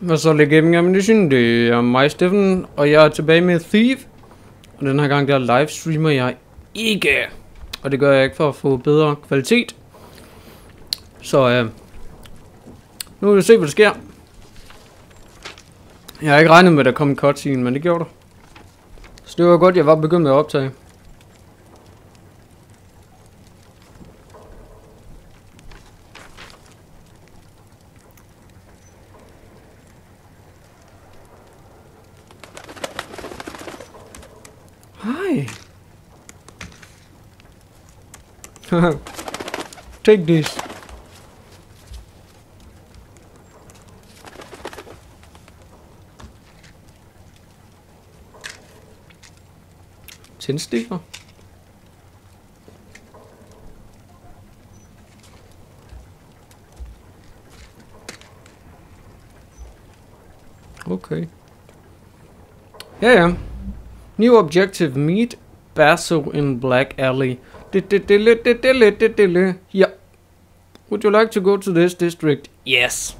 Hvad så, lidt Gaming Ammunition? Det er mig, Steffen, og jeg er tilbage med Thief. Og den her gang, der livestreamer jeg ikke. Og det gør jeg ikke for at få bedre kvalitet. Så nu vil vi se, hvad der sker. Jeg har ikke regnet med, at der kom en cutscene, men det gjorde der. Så det var godt, jeg var begyndt med at optage. Take this. Tændstikker. Okay. Ja. New objective, meet Basil in Black Alley. Yeah. Would you like to go to this district? Yes.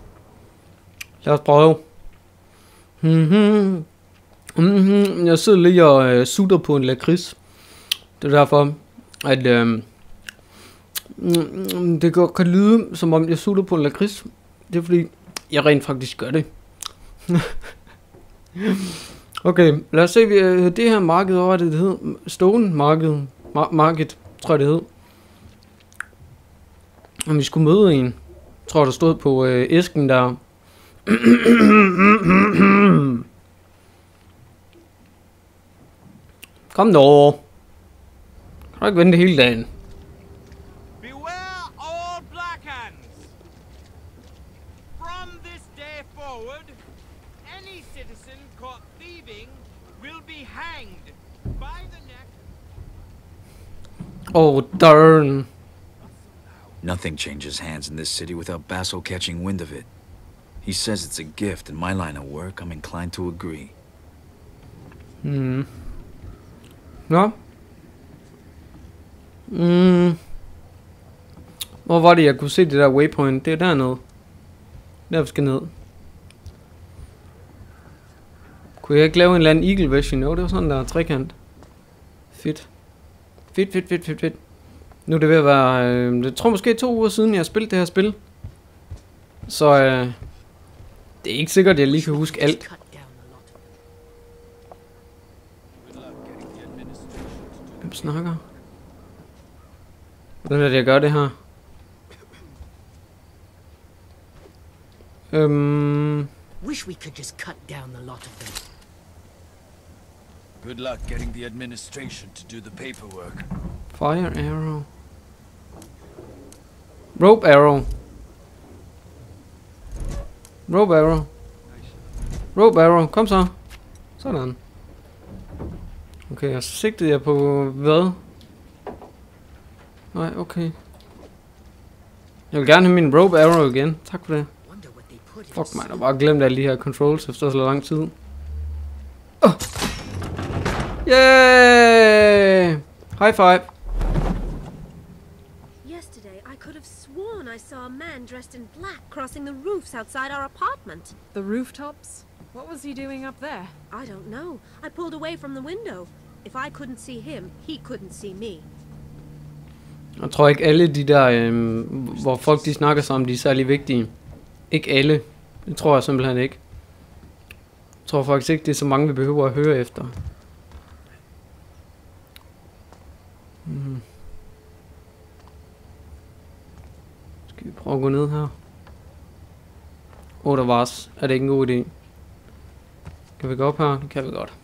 Lad os prøve. Jeg sidder lige og sutter på en lakrids. Det er derfor, at det kan lyde, som om jeg sutter på en lakrids. Det er fordi, jeg rent faktisk gør det. Okay, lad os se. Det her marked over, det hedder Stone Market. Market, tror jeg det hed. Om vi skulle møde en, tror jeg der stod på æsken der. Kom nu. Kan du ikke vente hele dagen? Oh, darn. Nothing changes hands in this city without Basil catching wind of it. He says it's a gift. In my line of work, I'm inclined to agree. No? Hvor var det, jeg kunne se det der waypoint? Det er dernede. Der vi skal ned. Kunne jeg ikke lave en eller anden eagle vision? Jo, det var sådan der trekant. Fedt. Fedt. Nu er det ved at være, jeg tror måske 2 uger siden, jeg har spillet det her spil. Så det er ikke sikkert, at jeg lige kan huske alt. Hvem snakker? Hvordan er det, jeg gør det her? Wish we could just cut down the lot of them. Good luck getting the administration to do the paperwork. Fire arrow. Rope arrow. Rope arrow. Rope arrow. Kom så. Sådan. Okay, og sigtede jeg på hvad? Nej, okay. Jeg vil gerne have min rope arrow igen. Tak for det. Fuck mig, jeg bare glemt alle de her controls efter så lang tid. Yay! High five. Yesterday, I could have sworn I saw a man dressed in black crossing the roofs outside our apartment. The rooftops? What was he doing up there? I don't know. I pulled away from the window. If I couldn't see him, he couldn't see me. Jeg tror ikke alle de der, hvor folk de snakker sammen, de er særlig vigtige. Ikke alle. Det tror jeg simpelthen ikke. Jeg tror faktisk ikke, det er så mange, vi behøver at høre efter. Skal vi prøve at gå ned her? Der var os. Er det ikke en god idé? Kan vi gå op her? Det kan vi godt.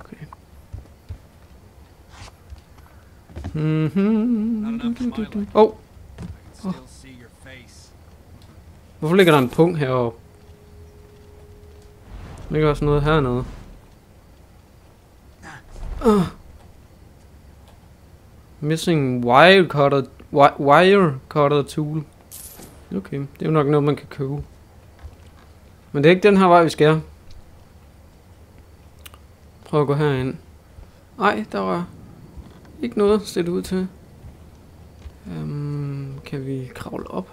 Okay. Hvorfor ligger der en punkt heroppe? Der ligger også noget hernede. Missing wire cutter tool. Okay, det er jo nok noget man kan købe. Men det er ikke den her vej vi skal. Prøv at gå herind. Nej, der var ikke noget at sætte ud til. Kan vi kravle op?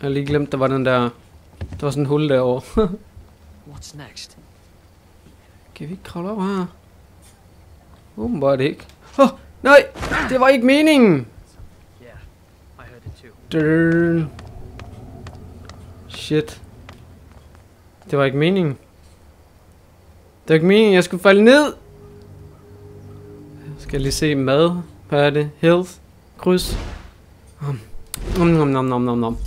Jag glömde vad den där... Det var en hulde och... What's next? Okej, vi kravlar av här. Bara det gick. Åh, nej! Det var inte mening! Durr. Shit. Det var ikke meningen. Det var ikke meningen, jeg skulle falde ned. Jeg skal lige se mad. Hvad er det? Health. Kryds. Nom.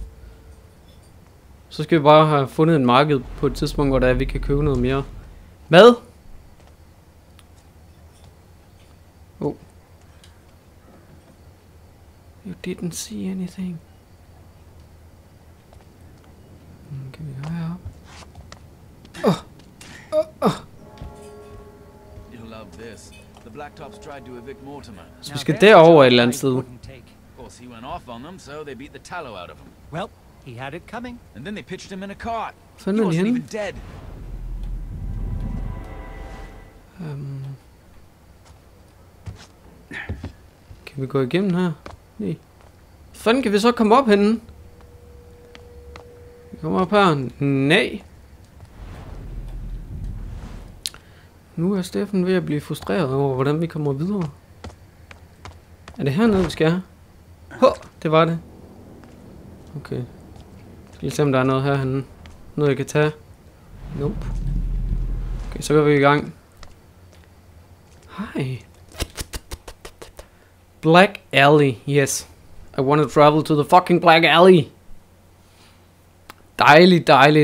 Så skal vi bare have fundet en marked på et tidspunkt, hvor der er, vi kan købe noget mere mad. Oh. You didn't see anything. Kan vi gøre heroppe? Så vi skal derovre et eller andet sted. Fanden er de henne? Kan vi gå igennem her? Nej. Fanden kan vi så komme op henne? Vi kommer op her. Nej. Nu er Steffen ved at blive frustreret over, hvordan vi kommer videre. Er det hernede, vi skal have? Hå, det var det. Okay. Jeg skal lige se, om der er noget herhenne. Noget, jeg kan tage. Nope. Okay, så går vi i gang. Hej. Black Alley, yes. I want to travel to the fucking Black Alley.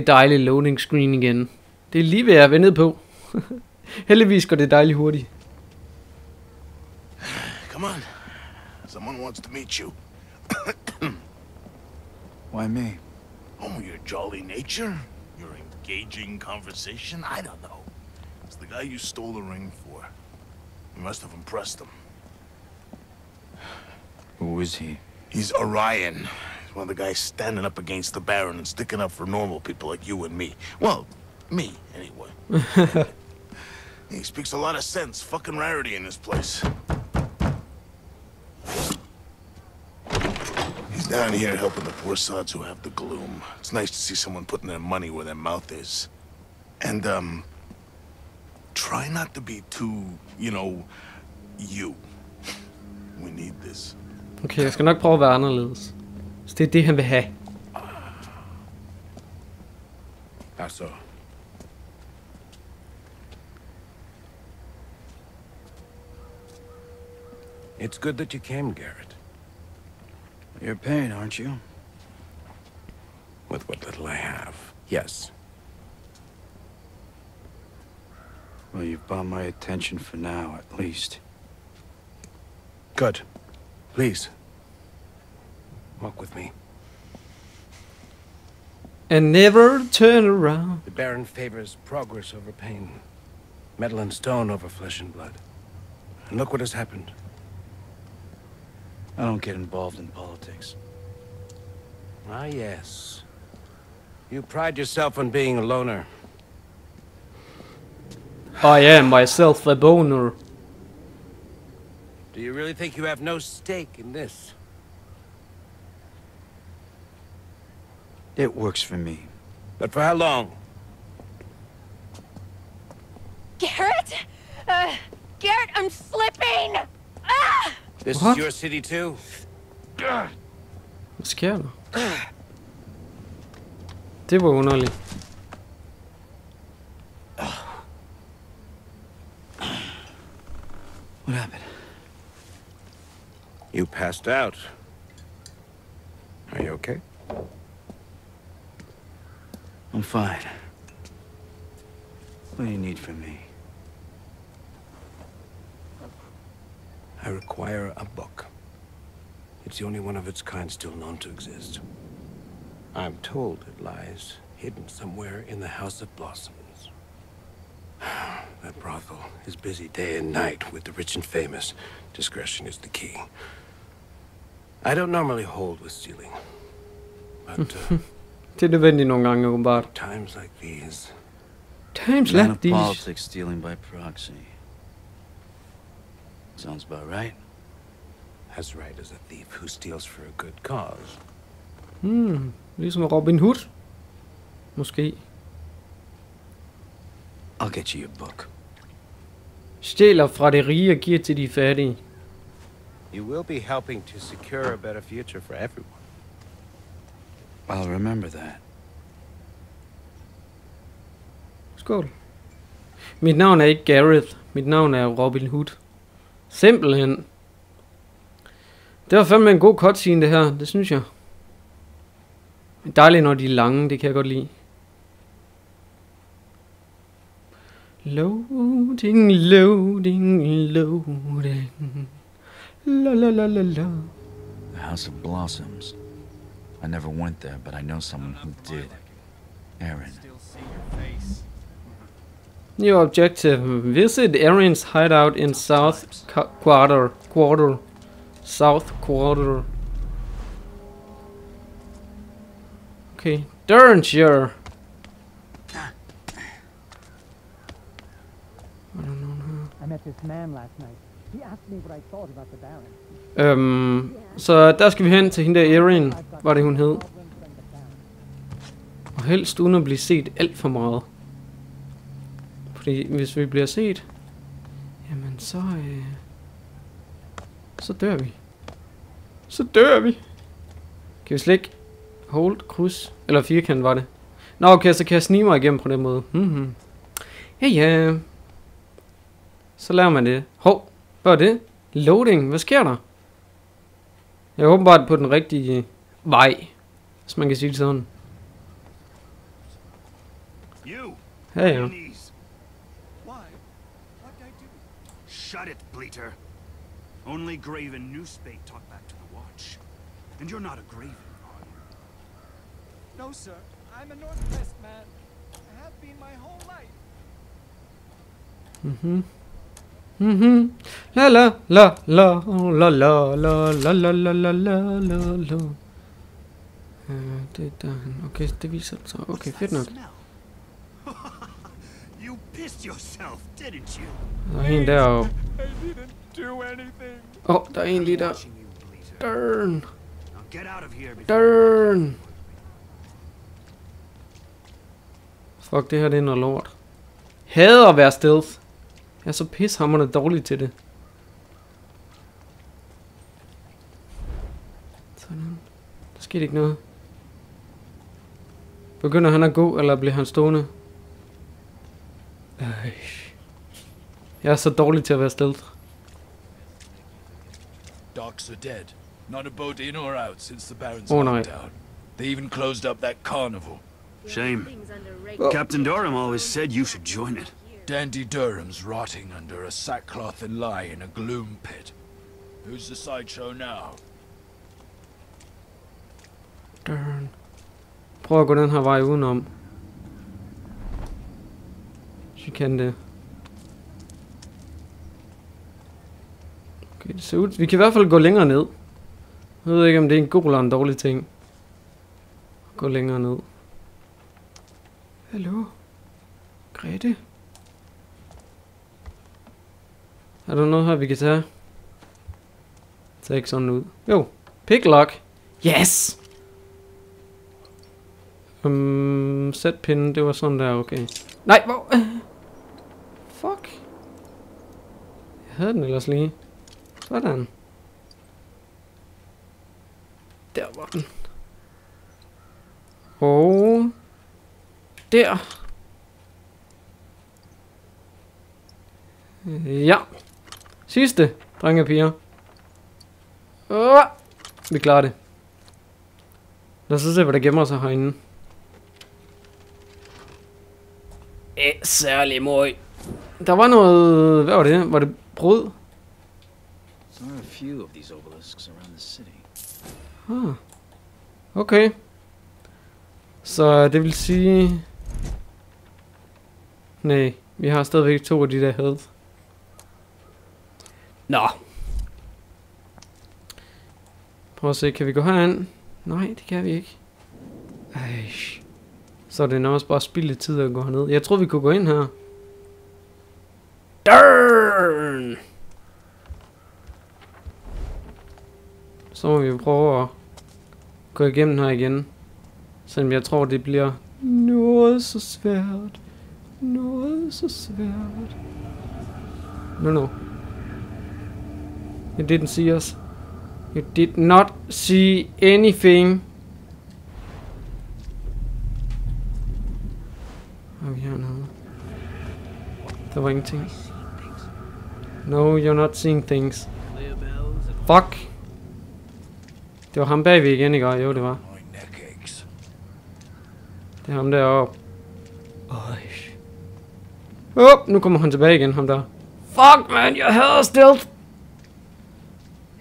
Dejlig loading screen igen. Det er lige ved at vende på. Heldigvis går det dejligt hurtigt. Come on. Someone wants to meet you. Why me? Oh, your jolly nature, your engaging conversation. I don't know. It's the guy you stole the ring for. You must have impressed him. Who is he? He's Orion. He's one of the guys standing up against the Baron and sticking up for normal people like you and me. Well, me anyway. He speaks a lot of sense. Fucking rarity in this place. He's down here helping the poor sods who have the gloom. It's nice to see someone putting their money where their mouth is. And, try not to be too, you know, you. We need this. Okay, jeg skal nok prøve at være anderledes. Så det er det, han vil have. Altså... It's good that you came, Garrett. You're paying, aren't you? With what little I have, yes. Well, you've bought my attention for now, at least. Good. Please. Walk with me. And never turn around. The Baron favors progress over pain. Metal and stone over flesh and blood. And look what has happened. I don't get involved in politics. Ah, yes. You pride yourself on being a loner. I am myself a boner. Do you really think you have no stake in this? It works for me. But for how long? Garrett? Garrett, I'm slipping! Ah! This what? Is your city too? What's going on? Det var underligt. What happened? You passed out. Are you okay? I'm fine. What do you need from me? I require a book. It's the only one of its kind still known to exist. I'm told it lies hidden somewhere in the House of Blossoms. That brothel is busy day and night with the rich and famous. Discretion is the key. I don't normally hold with stealing, but times like these. Times like these. Politics stealing by proxy. Sounds about right. As right as a thief who steals for a good cause. Ligesom Robin Hood. Måske. I'll get you a book. Stjæler fra de rige og giver til de fattige. You will be helping to secure a better future for everyone. I'll remember that. Skål. Mit navn er ikke Garrett. Mit navn er Robin Hood. Simpelthen. Det var fandme en god cutscene det her. Det synes jeg. Dejligt når de er lange. Det kan jeg godt lide. Loading, loading, loading. La la la la la. The House of Blossoms. I never went there, but I know someone who did. Erin. New objective. Visit Erin's hideout in South Quarter. South Quarter. Okay. Derringer. I don't know. I met this man last night. He asked me what I thought about the Baron. Så der skal vi hen til hende der Erin, var det hun hed. Og helst uden at blive set alt for meget. Fordi hvis vi bliver set, jamen så så dør vi. Kan vi slet ikke hold, kryds eller firkant var det. Nå okay, så kan jeg snige mig igennem på den måde. Ja ja. Så laver man det. Hov, hvad er det? Loading, hvad sker der? Jeg er åbenbart på den rigtige vej, hvis man kan sige det sådan. Hey. Shut it, bleater. Only Graven Newspate talk back to the watch. And you're not a Graven, are you? No, sir. I'm a Northwest man. I have been my whole life. La la la la la la la la la la la la la la. Det der. Okay, det viser sig. Okay, fedt nok. You pissed yourself, didn't you? I didn't do anything. Oh, der er en lige der. Turn. Turn. Fuck, det her det er noget lort. Hader at være stealth. Jeg er så pishamrende dårlig til det. Sådan. Der skete ikke noget. Begynder han at gå, eller bliver han stående? Jeg er så dårlig til at være stealth. Dogs are dead. Not a boat in or out since the Baron's lockdown. They even closed up that carnival. Shame. Captain Durham always said you should join it. Dandy Durham's rotting under a sackcloth and lie in a gloom pit. Who's the sideshow now? Darn. Prøv at gå den her vej udenom. Hvis vi kan det. Okay, det ser ud. Vi kan i hvert fald gå længere ned. Jeg ved ikke om det er en god eller en dårlig ting. Gå længere ned. Hallo? Grete? Er der noget her, vi kan tage? Tag ikke sådan ud. Jo, picklock. Yes! Sæt pinden, det var sådan der, okay. Nej, hvor? Fuck. Jeg havde den ellers lige. Sådan. Der var den. Og... der. Ja. Sidste, drenge og piger. Oh, vi klarer det. Lad os se, hvad der gemmer sig herinde. Særlig møg. Der var noget... hvad var det? Var det brød? Ah. Okay. Så det vil sige... nej, vi har stadigvæk to af de der havde. Nå. Prøv at se, kan vi gå herind? Nej, det kan vi ikke. Ej. Så er det nærmest bare spilde tid at gå herned. Jeg tror vi kunne gå ind her. Dørn! Så må vi prøve at gå igennem her igen. Selvom jeg tror, det bliver noget så svært. Noget så svært. No. You didn't see us. You did not see anything. Oh, yeah, no. Der var ingenting. No, you're not seeing things. Fuck. Det var ham bagved igen, ikke? Jo, det var. Det er ham deroppe. Åh, nu kommer han tilbage igen, ham der. Fuck, man, jeg hader stealth.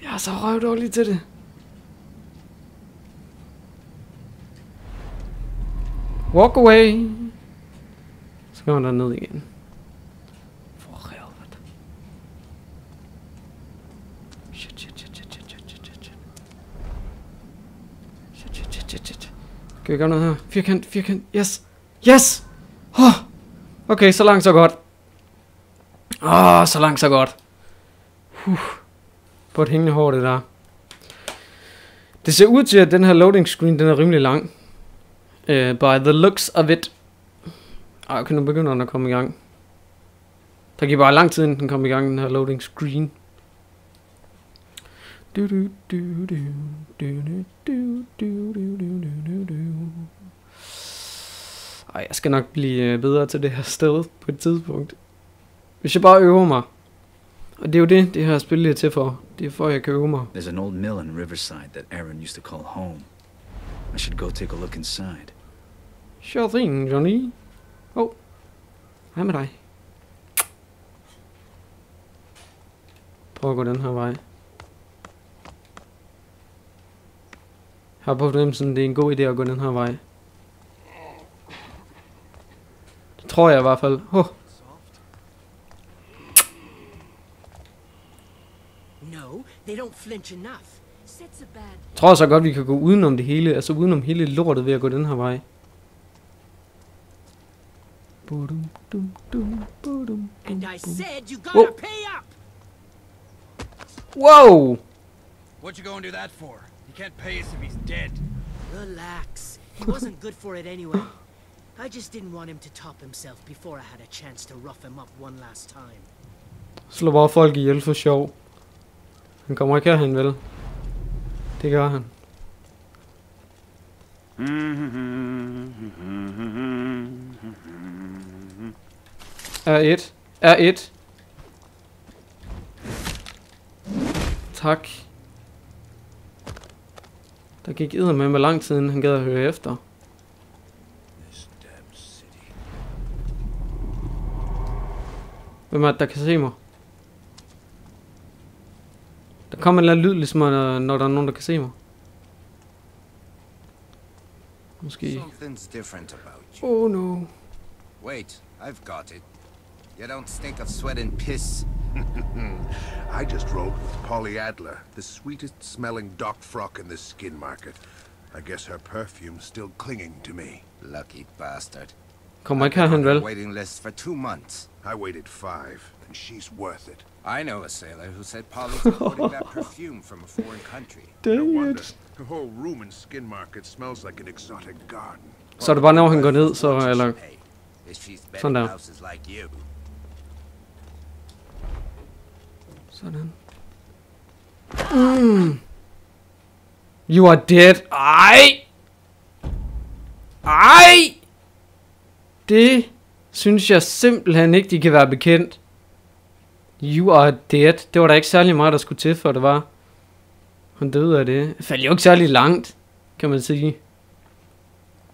Jeg er så røvdårlig til det. Walk away. Så går han derned igen. For helvede. Shit. Kan vi gøre noget her? Firkant. Yes. Okay, så langt, så godt. Så langt, så godt. På et hængende hår, det der. Det ser ud til, at den her loading screen, den er rimelig lang. By the looks of it. Okay, nu begynder den at komme i gang. Der gik bare lang tid, inden den kom i gang, den her loading screen. Ej, jeg skal nok blive bedre til det her sted på et tidspunkt. Hvis jeg bare øver mig. Og det er jo det, det her spil er til for. Det er for, jeg kan øve mig. There's an old mill in Riverside that Erin used to call home. I should go take a look inside. Sure thing, Johnny. Hvad med dig? Prøv at gå den her vej. Her på fornemmelsen, det er en god idé at gå den her vej. Det tror jeg i hvert fald. Jeg tror så godt, vi kan gå udenom det hele, altså udenom hele lortet ved at gå den her vej. Wow! What you going to do that for? You can't pay us if he's dead. Relax. He wasn't good for it anyway. I just didn't want him to top himself before I had a chance to rough him up one last time. Slå bare folk ihjel for sjov. Han kommer ikke herhen, vel? Det gør han. R1. Tak. Der gik eddermame med lang tid, inden han gad at høre efter. Hvem er det, der kan se mig? Der kommer en eller anden lyd, ligesom når der er nogen, der kan se mig. Måske. Oh no. Wait, I've got it. You don't stink of sweat and piss. I just rode with Polly Adler, the sweetest smelling dock frock in the skin market. I guess her perfume's still clinging to me. Lucky bastard. Come on, I've been on waiting list for 2 months. I waited 5, and she's worth it. I know a sailor who said Polly's importing that perfume from a foreign country. No wonder. The whole room in skin market smells like an exotic garden. Så det bare når han går ned, så eller sådan der. Sådan. You are dead. Ej! Det synes jeg simpelthen ikke, de kan være bekendt. You are dead. Det var da ikke særlig meget, der skulle til, for det var. Han døde af det. Faldt jo ikke særlig langt, kan man sige.